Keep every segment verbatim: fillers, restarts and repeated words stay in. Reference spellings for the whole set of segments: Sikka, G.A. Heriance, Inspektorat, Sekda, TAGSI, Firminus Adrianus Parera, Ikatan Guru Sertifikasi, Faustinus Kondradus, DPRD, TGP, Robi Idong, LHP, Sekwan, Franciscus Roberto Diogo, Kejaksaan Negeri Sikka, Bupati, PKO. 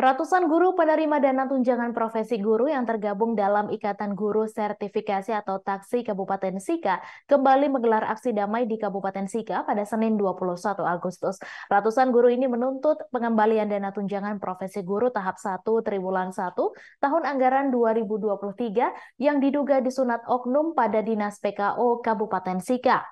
Ratusan guru penerima dana tunjangan profesi guru yang tergabung dalam Ikatan Guru Sertifikasi atau TAGSI Kabupaten Sikka kembali menggelar aksi damai di Kabupaten Sikka pada Senin dua puluh satu Agustus. Ratusan guru ini menuntut pengembalian dana tunjangan profesi guru tahap satu triwulan satu tahun anggaran dua ribu dua puluh tiga yang diduga disunat oknum pada Dinas P K O Kabupaten Sikka.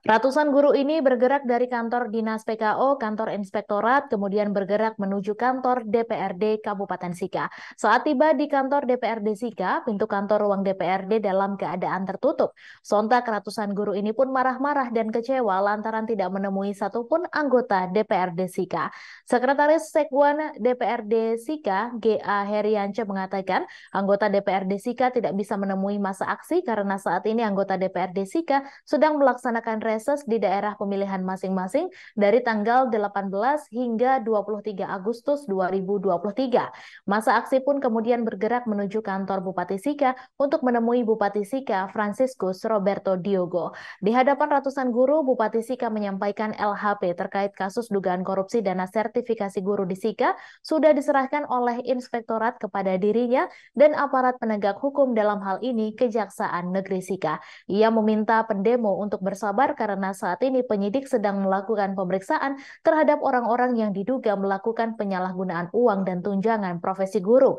Ratusan guru ini bergerak dari kantor Dinas P K O, kantor Inspektorat, kemudian bergerak menuju kantor D P R D Kabupaten Sikka. Saat tiba di kantor D P R D Sikka, pintu kantor ruang D P R D dalam keadaan tertutup. Sontak ratusan guru ini pun marah-marah dan kecewa lantaran tidak menemui satupun anggota D P R D Sikka. Sekretaris Sekwan D P R D Sikka, G A Heriance mengatakan, anggota D P R D Sikka tidak bisa menemui masa aksi karena saat ini anggota D P R D Sikka sedang melaksanakan reses di daerah pemilihan masing-masing dari tanggal delapan belas hingga dua puluh tiga Agustus dua ribu dua puluh tiga. Masa aksi pun kemudian bergerak menuju kantor Bupati Sikka untuk menemui Bupati Sikka Franciscus Roberto Diogo. Di hadapan ratusan guru, Bupati Sikka menyampaikan L H P terkait kasus dugaan korupsi dana sertifikasi guru di Sikka sudah diserahkan oleh Inspektorat kepada dirinya dan aparat penegak hukum dalam hal ini Kejaksaan Negeri Sikka. Ia meminta pendemo untuk bersabar karena saat ini penyidik sedang melakukan pemeriksaan terhadap orang-orang yang diduga melakukan penyalahgunaan uang dan tunjangan profesi guru.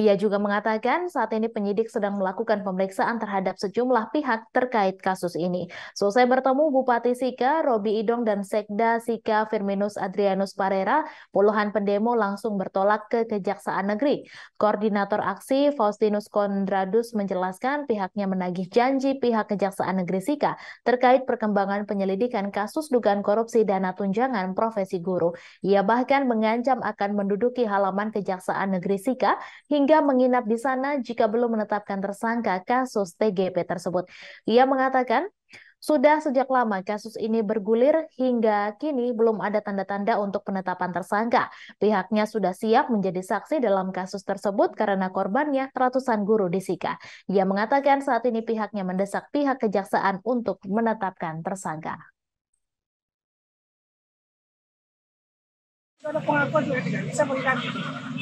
Ia juga mengatakan saat ini penyidik sedang melakukan pemeriksaan terhadap sejumlah pihak terkait kasus ini. Selesai bertemu Bupati Sikka, Robi Idong dan Sekda Sikka Firminus Adrianus Parera, puluhan pendemo langsung bertolak ke Kejaksaan Negeri. Koordinator aksi Faustinus Kondradus menjelaskan pihaknya menagih janji pihak Kejaksaan Negeri Sikka terkait perkembangan penyelidikan kasus dugaan korupsi dana tunjangan profesi guru. Ia bahkan mengancam akan menduduki halaman Kejaksaan Negeri Sikka hingga hingga menginap di sana jika belum menetapkan tersangka kasus T G P tersebut. Ia mengatakan, sudah sejak lama kasus ini bergulir hingga kini belum ada tanda-tanda untuk penetapan tersangka. Pihaknya sudah siap menjadi saksi dalam kasus tersebut karena korbannya ratusan guru di Sikka. Ia mengatakan saat ini pihaknya mendesak pihak kejaksaan untuk menetapkan tersangka. Ada pengakuan juga tidak bisa mengganti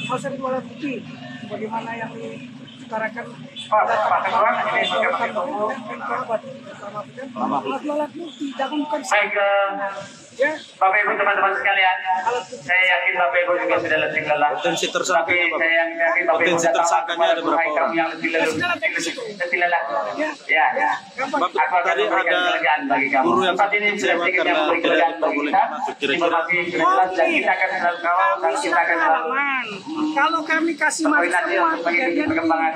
harus ada dua alat bukti bagaimana yang diutarakan alat bukti jangan bukan ya Bapak Ibu teman-teman sekalian, saya yakin Bapak Ibu juga sudah lebih lelah potensi tersangkanya potensi tersangkanya ada berapa orang yang lebih lelah ya ya Bapak tadi ada guru yang saat ini sedang karena tidak diperbolehkan masuk kira-kira kita akan selalu kawal dan kita akan selalu kalau kami kasih masukan kejadian